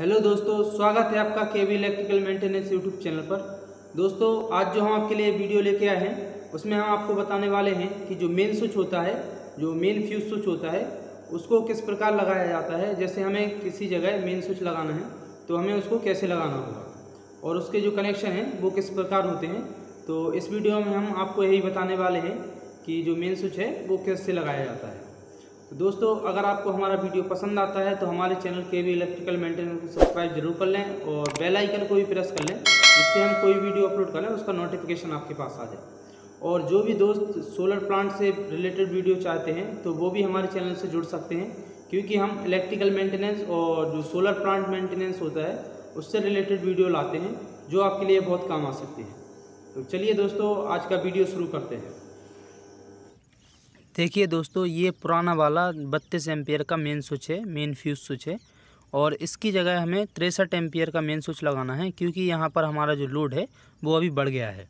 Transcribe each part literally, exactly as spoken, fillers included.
Hello दोस्तों, स्वागत है आपका केबी इलेक्ट्रिकल मेंटेनेंस यूट्यूब चैनल पर। दोस्तों, आज जो हम आपके लिए वीडियो लेके आए हैं उसमें हम आपको बताने वाले हैं कि जो मेन स्विच होता है, जो मेन फ्यूज स्विच होता है, उसको किस प्रकार लगाया जाता है। जैसे हमें किसी जगह मेन स्विच लगाना है तो हमें उसको कैसे लगाना होगा और उसके जो कनेक्शन हैं वो किस प्रकार होते हैं। तो इस वीडियो में हम आपको यही बताने वाले हैं कि जो मेन स्विच है वो कैसे लगाया जाता है। तो दोस्तों, अगर आपको हमारा वीडियो पसंद आता है तो हमारे चैनल के भी इलेक्ट्रिकल मेंटेनेंस को सब्सक्राइब जरूर कर लें और बेल आइकन को भी प्रेस कर लें, जिससे हम कोई वीडियो अपलोड करें उसका नोटिफिकेशन आपके पास आ जाए। और जो भी दोस्त सोलर प्लांट से रिलेटेड वीडियो चाहते हैं तो वो भी हमारे चैनल से जुड़ सकते हैं, क्योंकि हम इलेक्ट्रिकल मेंटेनेंस और जो सोलर प्लांट मेंटेनेंस होता है उससे रिलेटेड वीडियो लाते हैं जो आपके लिए बहुत काम आ सकते हैं। तो चलिए दोस्तों, आज का वीडियो शुरू करते हैं। देखिए दोस्तों, ये पुराना वाला बत्तीस एम्पियर का मेन स्विच है, मेन फ्यूज़ स्विच है, और इसकी जगह हमें तिरसठ एम्पियर का मेन स्विच लगाना है, क्योंकि यहाँ पर हमारा जो लोड है वो अभी बढ़ गया है।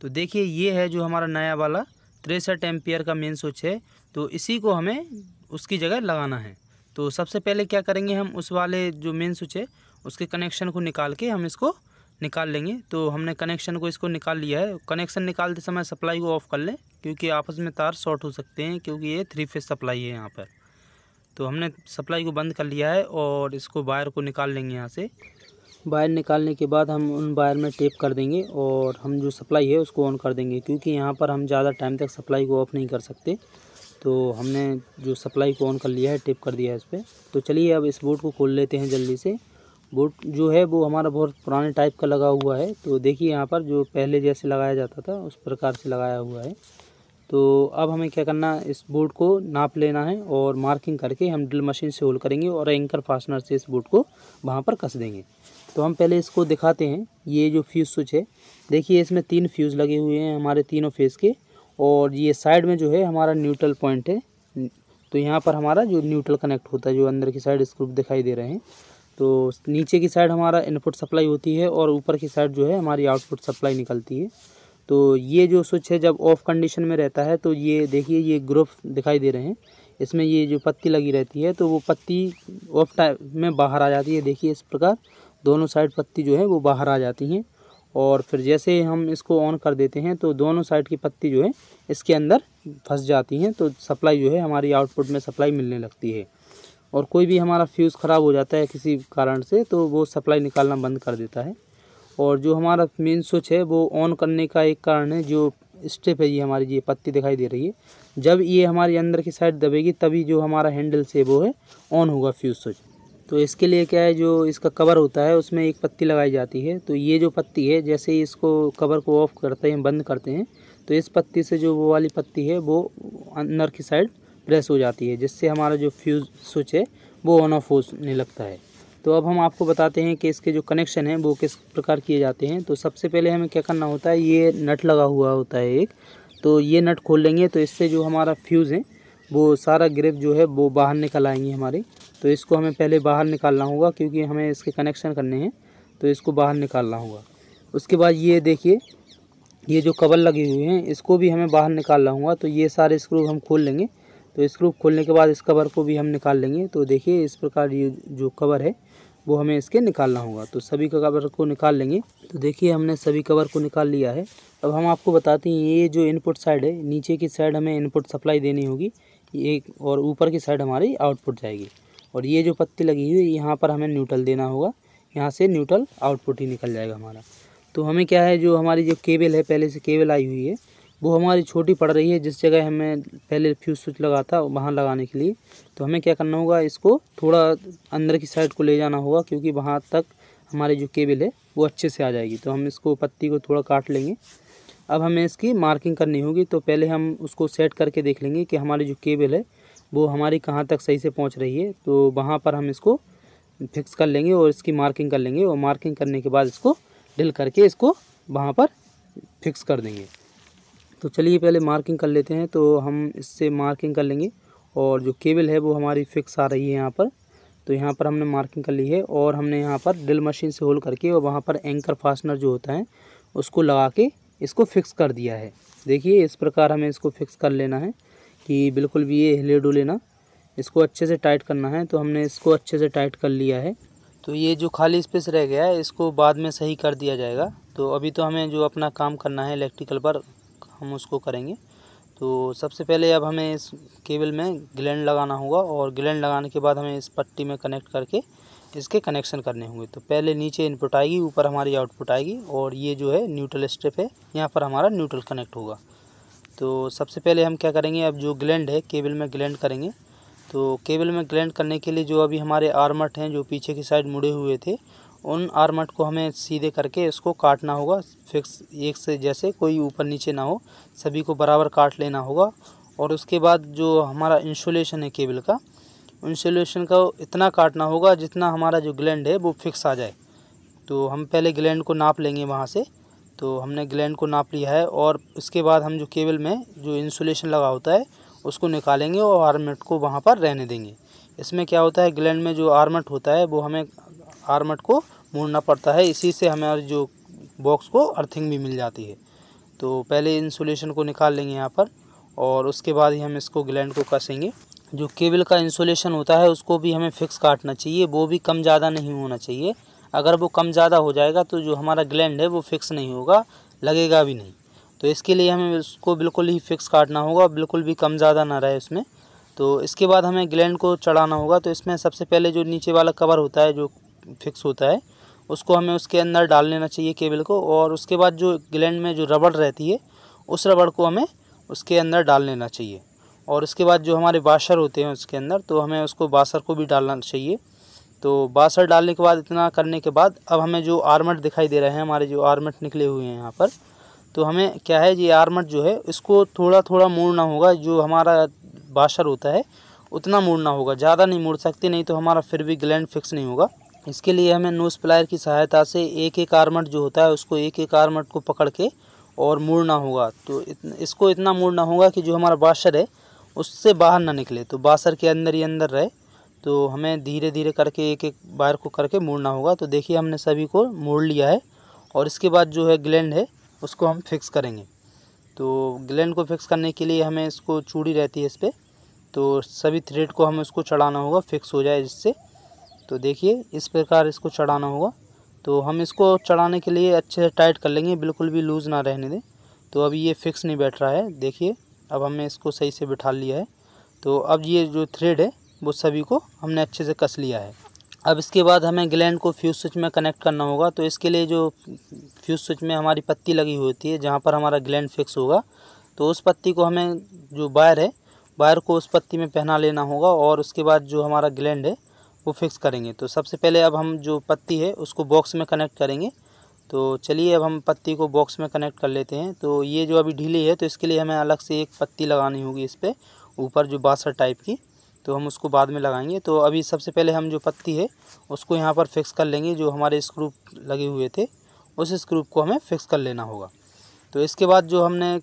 तो देखिए, ये है जो हमारा नया वाला तिरसठ एम्पियर का मेन स्विच है, तो इसी को हमें उसकी जगह लगाना है। तो सबसे पहले क्या करेंगे, हम उस वाले जो मेन स्विच है उसके कनेक्शन को निकाल के हम इसको निकाल लेंगे। तो हमने कनेक्शन को इसको निकाल लिया है। कनेक्शन निकालते समय सप्लाई को ऑफ़ कर लें, क्योंकि आपस में तार शॉर्ट हो सकते हैं, क्योंकि ये थ्री फेज सप्लाई है यहाँ पर। तो हमने सप्लाई को बंद कर लिया है और इसको वायर को निकाल लेंगे यहाँ से। वायर निकालने के बाद हम उन वायर में टेप कर देंगे और हम जो सप्लाई है उसको ऑन कर देंगे, क्योंकि यहाँ पर हम ज़्यादा टाइम तक सप्लाई को ऑफ़ नहीं कर सकते। तो हमने जो सप्लाई को ऑन कर लिया है, टेप कर दिया है इस पर। तो चलिए अब इस बोर्ड को खोल लेते हैं जल्दी से। बोर्ड जो है वो हमारा बहुत पुराने टाइप का लगा हुआ है। तो देखिए, यहाँ पर जो पहले जैसे लगाया जाता था उस प्रकार से लगाया हुआ है। तो अब हमें क्या करना, इस बोर्ड को नाप लेना है और मार्किंग करके हम ड्रिल मशीन से होल करेंगे और एंकर फास्टनर से इस बोर्ड को वहाँ पर कस देंगे। तो हम पहले इसको दिखाते हैं। ये जो फ्यूज़ स्विच है, देखिए इसमें तीन फ्यूज़ लगे हुए हैं हमारे तीनों फेज़ के, और ये साइड में जो है हमारा न्यूट्रल पॉइंट है। तो यहाँ पर हमारा जो न्यूट्रल कनेक्ट होता है, जो अंदर की साइड स्क्रू दिखाई दे रहे हैं। तो नीचे की साइड हमारा इनपुट सप्लाई होती है और ऊपर की साइड जो है हमारी आउटपुट सप्लाई निकलती है। तो ये जो स्विच है जब ऑफ कंडीशन में रहता है तो ये देखिए, ये ग्रुप दिखाई दे रहे हैं, इसमें ये जो पत्ती लगी रहती है तो वो पत्ती ऑफ टाइम में बाहर आ जाती है। देखिए इस प्रकार दोनों साइड पत्ती जो है वो बाहर आ जाती हैं, और फिर जैसे हम इसको ऑन कर देते हैं तो दोनों साइड की पत्ती जो है इसके अंदर फंस जाती हैं। तो सप्लाई जो है हमारी आउटपुट में सप्लाई मिलने लगती है, और कोई भी हमारा फ्यूज़ ख़राब हो जाता है किसी कारण से तो वो सप्लाई निकालना बंद कर देता है। और जो हमारा मेन स्विच है वो ऑन करने का एक कारण है, जो स्टेप है ये हमारी, ये पत्ती दिखाई दे रही है, जब ये हमारी अंदर की साइड दबेगी तभी जो हमारा हैंडल से वो है ऑन होगा फ्यूज़ स्विच। तो इसके लिए क्या है, जो इसका कवर होता है उसमें एक पत्ती लगाई जाती है। तो ये जो पत्ती है, जैसे ही इसको कवर को ऑफ़ करते हैं, बंद करते हैं, तो इस पत्ती से जो वो वाली पत्ती है वो अंदर की साइड प्रेस हो जाती है, जिससे हमारा जो फ्यूज़ स्विच है वो ऑन ऑफ होने लगता है। तो अब हम आपको बताते हैं कि इसके जो कनेक्शन हैं वो किस प्रकार किए जाते हैं। तो सबसे पहले हमें क्या करना होता है, ये नट लगा हुआ होता है एक, तो ये नट खोल लेंगे। तो इससे जो हमारा फ्यूज़ है वो सारा ग्रिप जो है वो बाहर निकल आएंगे हमारे। तो इसको हमें पहले बाहर निकालना होगा, क्योंकि हमें इसके कनेक्शन करने हैं तो इसको बाहर निकालना होगा। उसके बाद ये देखिए, ये जो कवर लगे हुए हैं इसको भी हमें बाहर निकालना होगा। तो ये सारे स्क्रू हम खोल लेंगे। तो स्क्रू खोलने के बाद इस कवर को भी हम निकाल लेंगे। तो देखिए इस प्रकार ये जो कवर है वो हमें इसके निकालना होगा। तो सभी कवर को निकाल लेंगे। तो देखिए हमने सभी कवर को निकाल लिया है। अब हम आपको बताते हैं, ये जो इनपुट साइड है, नीचे की साइड हमें इनपुट सप्लाई देनी होगी ये, और ऊपर की साइड हमारी आउटपुट जाएगी। और ये जो पत्ती लगी हुई है यहाँ पर हमें न्यूट्रल देना होगा, यहाँ से न्यूट्रल आउटपुट ही निकल जाएगा हमारा। तो हमें क्या है, जो हमारी जो केबल है, पहले से केबल आई हुई है वो हमारी छोटी पड़ रही है, जिस जगह हमें पहले फ्यूज़ स्विच लगा था वहाँ लगाने के लिए। तो हमें क्या करना होगा, इसको थोड़ा अंदर की साइड को ले जाना होगा, क्योंकि वहाँ तक हमारी जो केबल है वो अच्छे से आ जाएगी। तो हम इसको पत्ती को थोड़ा काट लेंगे। अब हमें इसकी मार्किंग करनी होगी। तो पहले हम उसको सेट करके देख लेंगे कि हमारी जो केबल है वो हमारी कहाँ तक सही से पहुँच रही है। तो वहाँ पर हम इसको फिक्स कर लेंगे और इसकी मार्किंग कर लेंगे, और मार्किंग करने के बाद इसको ड्रिल करके इसको वहाँ पर फिक्स कर देंगे। तो चलिए पहले मार्किंग कर लेते हैं। तो हम इससे मार्किंग कर लेंगे, और जो केबल है वो हमारी फिक्स आ रही है यहाँ पर। तो यहाँ पर हमने मार्किंग कर ली है, और हमने यहाँ पर ड्रिल मशीन से होल करके और वहाँ पर एंकर फास्टनर जो होता है उसको लगा के इसको फिक्स कर दिया है। देखिए इस प्रकार हमें इसको फिक्स कर लेना है कि बिल्कुल भी ये हिले डुले ना, इसको अच्छे से टाइट करना है। तो हमने इसको अच्छे से टाइट कर लिया है। तो ये जो खाली स्पेस रह गया है इसको बाद में सही कर दिया जाएगा। तो अभी तो हमें जो अपना काम करना है इलेक्ट्रिकल पर हम उसको करेंगे। तो सबसे पहले अब हमें इस केबल में ग्लैंड लगाना होगा और ग्लैंड लगाने के बाद हमें इस पट्टी में कनेक्ट करके इसके कनेक्शन करने होंगे। तो पहले नीचे इनपुट आएगी, ऊपर हमारी आउटपुट आएगी और ये जो है न्यूट्रल स्ट्रिप है, यहाँ पर हमारा न्यूट्रल कनेक्ट होगा। तो सबसे पहले हम क्या करेंगे, अब जो ग्लैंड है केबल में ग्लैंड करेंगे। तो केबल में ग्लैंड करने के लिए जो अभी हमारे आर्मट हैं जो पीछे की साइड मुड़े हुए थे, उन आर्मट को हमें सीधे करके इसको काटना होगा फिक्स, एक से जैसे कोई ऊपर नीचे ना हो, सभी को बराबर काट लेना होगा। और उसके बाद जो हमारा इंसुलेशन है केबल का, इंसुलेशन का इतना काटना होगा जितना हमारा जो ग्लैंड है वो फिक्स आ जाए। तो हम पहले ग्लैंड को नाप लेंगे वहाँ से। तो हमने ग्लैंड को नाप लिया है और उसके बाद हम जो केबल में जो इंसुलेशन लगा होता है उसको निकालेंगे और आर्मट को वहाँ पर रहने देंगे। इसमें क्या होता है, ग्लैंड में जो आर्मट होता है वो हमें आर्मट को मोड़ना पड़ता है, इसी से हमारे जो बॉक्स को अर्थिंग भी मिल जाती है। तो पहले इंसुलेशन को निकाल लेंगे यहाँ पर और उसके बाद ही हम इसको ग्लैंड को कसेंगे। जो केबल का इंसुलेशन होता है उसको भी हमें फिक्स काटना चाहिए, वो भी कम ज़्यादा नहीं होना चाहिए। अगर वो कम ज़्यादा हो जाएगा तो जो हमारा ग्लैंड है वो फिक्स नहीं होगा, लगेगा भी नहीं। तो इसके लिए हमें उसको बिल्कुल ही फिक्स काटना होगा, बिल्कुल भी कम ज़्यादा ना रहे उसमें। तो इसके बाद हमें ग्लैंड को चढ़ाना होगा। तो इसमें सबसे पहले जो नीचे वाला कवर होता है जो फिक्स होता है उसको हमें उसके अंदर डाल लेना चाहिए केबल को, और उसके बाद जो ग्लैंड में जो रबड़ रहती है उस रबड़ को हमें उसके अंदर डाल लेना चाहिए। और उसके बाद जो हमारे वाशर होते हैं उसके अंदर, तो हमें उसको वाशर को भी डालना चाहिए। तो वाशर डालने के बाद, इतना करने के बाद, अब हमें जो आर्मट दिखाई दे रहे हैं, हमारे जो आर्मट निकले हुए हैं यहाँ पर, तो हमें क्या है, ये आर्मट जो है इसको थोड़ा थोड़ा मोड़ना होगा। जो हमारा वाशर होता है उतना मोड़ना होगा, ज़्यादा नहीं मोड़ सकते, नहीं तो हमारा फिर भी ग्लैंड फिक्स नहीं होगा। इसके लिए हमें नोज प्लायर की सहायता से एक एक आर्मट जो होता है उसको, एक एक आर्मट को पकड़ के और मोड़ना होगा। तो इतन, इसको इतना मोड़ना होगा कि जो हमारा वाशर है उससे बाहर ना निकले, तो वाशर के अंदर ही अंदर रहे। तो हमें धीरे धीरे करके एक एक वायर को करके मोड़ना होगा। तो देखिए हमने सभी को मोड़ लिया है और इसके बाद जो है ग्लैंड है उसको हम फिक्स करेंगे। तो ग्लैंड को फिक्स करने के लिए हमें इसको चूड़ी रहती है इस पर, तो सभी थ्रेड को हमें उसको चढ़ाना होगा फिक्स हो जाए जिससे। तो देखिए इस प्रकार इसको चढ़ाना होगा। तो हम इसको चढ़ाने के लिए अच्छे से टाइट कर लेंगे, बिल्कुल भी लूज़ ना रहने दें। तो अभी ये फिक्स नहीं बैठ रहा है, देखिए अब हमने इसको सही से बिठा लिया है। तो अब ये जो थ्रेड है वो सभी को हमने अच्छे से कस लिया है। अब इसके बाद हमें ग्लैंड को फ्यूज़ स्विच में कनेक्ट करना होगा। तो इसके लिए जो फ्यूज़ स्विच में हमारी पत्ती लगी होती है जहाँ पर हमारा ग्लैंड फिक्स होगा, तो उस पत्ती को हमें, जो वायर है वायर को उस पत्ती में पहना लेना होगा और उसके बाद जो हमारा ग्लैंड है वो फिक्स करेंगे। तो सबसे पहले अब हम जो पत्ती है उसको बॉक्स में कनेक्ट करेंगे। तो चलिए अब हम पत्ती को बॉक्स में कनेक्ट कर लेते हैं। तो ये जो अभी ढीली है, तो इसके लिए हमें अलग से एक पत्ती लगानी होगी इस पर ऊपर, जो बासर टाइप की, तो हम उसको बाद में लगाएंगे। तो अभी सबसे पहले हम जो पत्ती है उसको यहाँ पर फिक्स कर लेंगे। जो हमारे स्क्रू लगे हुए थे उस स्क्रू को हमें फिक्स कर लेना होगा। तो इसके बाद जो हमने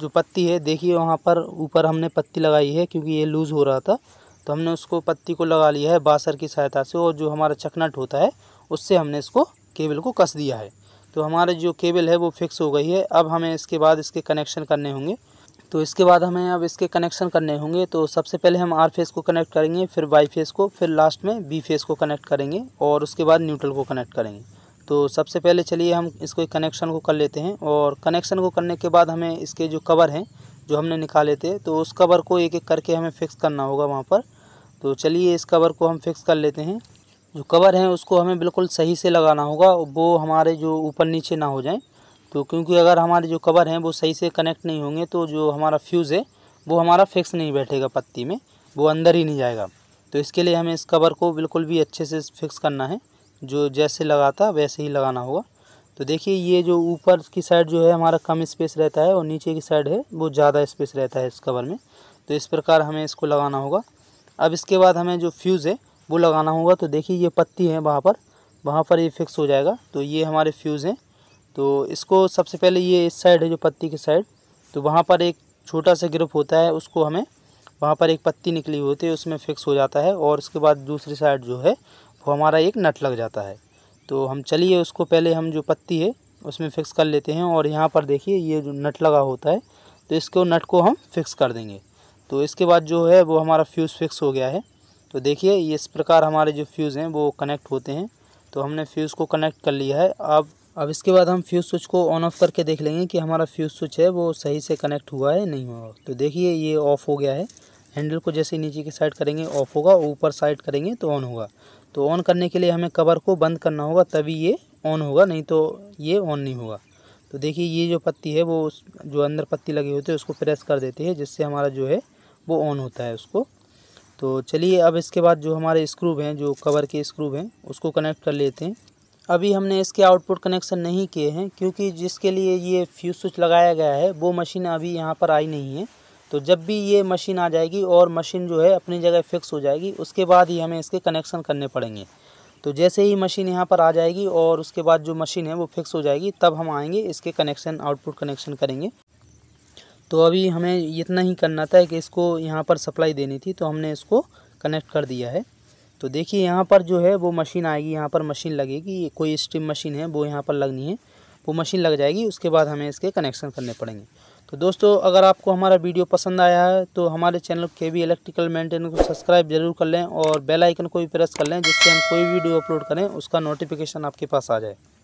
जो पत्ती है, देखिए वहाँ पर ऊपर हमने पत्ती लगाई है क्योंकि ये लूज़ हो रहा था, तो हमने उसको पत्ती को लगा लिया है बासर की सहायता से, और जो हमारा चकनट होता है उससे हमने इसको केबल को कस दिया है। तो हमारे जो केबल है वो फिक्स हो गई है। अब हमें इसके बाद इसके कनेक्शन करने होंगे। तो इसके बाद हमें अब इसके कनेक्शन करने होंगे। तो सबसे पहले हम आर फेस को कनेक्ट करेंगे, फिर वाई फेस को, फिर लास्ट में बी फेस को कनेक्ट करेंगे और उसके बाद न्यूट्रल को कनेक्ट करेंगे। तो सबसे पहले चलिए हम इसको कनेक्शन को कर लेते हैं। और कनेक्शन को करने के बाद हमें इसके जो कवर हैं जो हमने निकाले थे, तो उस कवर को एक एक करके हमें फ़िक्स करना होगा वहाँ पर। तो चलिए इस कवर को हम फिक्स कर लेते हैं। जो कवर हैं उसको हमें बिल्कुल सही से लगाना होगा, वो हमारे जो ऊपर नीचे ना हो जाएँ। तो क्योंकि अगर हमारे जो कवर हैं वो सही से कनेक्ट नहीं होंगे तो जो हमारा फ्यूज़ है वो हमारा फिक्स नहीं बैठेगा पत्ती में, वो अंदर ही नहीं जाएगा। तो इसके लिए हमें इस कवर को बिल्कुल भी अच्छे से फिक्स करना है, जो जैसे लगा था वैसे ही लगाना होगा। तो देखिए ये जो ऊपर की साइड जो है हमारा कम स्पेस रहता है और नीचे की साइड है वो ज़्यादा स्पेस रहता है इस कवर में। तो इस प्रकार हमें इसको लगाना होगा। अब इसके बाद हमें जो फ्यूज़ है वो लगाना होगा। तो देखिए ये पत्ती है वहाँ पर, वहाँ पर ये फिक्स हो जाएगा। तो ये हमारे फ्यूज़ हैं। तो इसको सबसे पहले, ये इस साइड है जो पत्ती की साइड, तो वहाँ पर एक छोटा सा ग्रिप होता है उसको हमें, वहाँ पर एक पत्ती निकली होती है उसमें फिक्स हो जाता है, और उसके बाद दूसरी साइड जो है वो हमारा एक नट लग जाता है। तो हम चलिए उसको पहले हम जो पत्ती है उसमें फ़िक्स कर लेते हैं। और यहाँ पर देखिए ये जो नट लगा होता है तो इसको, नट को हम फिक्स कर देंगे। तो इसके बाद जो है वो हमारा फ्यूज़ फिक्स हो गया है। तो देखिए इस प्रकार हमारे जो फ्यूज़ हैं वो कनेक्ट होते हैं। तो हमने फ्यूज़ को कनेक्ट कर लिया है। अब अब इसके बाद हम फ्यूज़ स्विच को ऑन ऑफ करके देख लेंगे कि हमारा फ्यूज़ स्विच है वो सही से कनेक्ट हुआ है नहीं हुआ। तो देखिए ये ऑफ़ हो गया है। हैंडल को जैसे नीचे की साइड करेंगे ऑफ़ होगा, ऊपर साइड करेंगे तो ऑन होगा। तो ऑन करने के लिए हमें कवर को बंद करना होगा तभी ये ऑन होगा, नहीं तो ये ऑन नहीं होगा। तो देखिए ये जो पत्ती है वो जो अंदर पत्ती लगी होती है उसको प्रेस कर देती है, जिससे हमारा जो है वो ऑन होता है उसको। तो चलिए अब इसके बाद जो हमारे स्क्रूव हैं, जो कवर के स्क्रूव हैं, उसको कनेक्ट कर लेते हैं। अभी हमने इसके आउटपुट कनेक्शन नहीं किए हैं क्योंकि जिसके लिए ये फ्यूज़ स्विच लगाया गया है वो मशीन अभी यहाँ पर आई नहीं है। तो जब भी ये मशीन आ जाएगी और मशीन जो है अपनी जगह फ़िक्स हो जाएगी उसके बाद ही हमें इसके कनेक्शन करने पड़ेंगे। तो जैसे ही मशीन यहाँ पर आ जाएगी और उसके बाद जो मशीन है वो फिक्स हो जाएगी तब हम आएंगे इसके कनेक्शन आउटपुट कनेक्शन करेंगे। तो अभी हमें इतना ही करना था कि इसको यहाँ पर सप्लाई देनी थी, तो हमने इसको कनेक्ट कर दिया है। तो देखिए यहाँ पर जो है वो मशीन आएगी, यहाँ पर मशीन लगेगी, कोई स्टीम मशीन है वो यहाँ पर लगनी है, वो मशीन लग जाएगी, उसके बाद हमें इसके कनेक्शन करने पड़ेंगे। तो दोस्तों अगर आपको हमारा वीडियो पसंद आया है तो हमारे चैनल केबी इलेक्ट्रिकल मेंटेनेंस को सब्सक्राइब जरूर कर लें और बेल आइकन को भी प्रेस कर लें, जिससे हम कोई वीडियो अपलोड करें उसका नोटिफिकेशन आपके पास आ जाए।